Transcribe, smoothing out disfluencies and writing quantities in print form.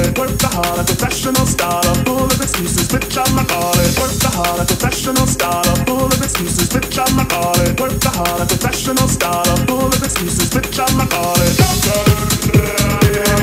wallet, work the hard at professional startup, full of excuses, bitch, I'm an audit. Work the hard at professional startup, full of excuses, bitch, I'm an audit. Work the hard at professional startup, full of excuses, bitch, I'm an audit.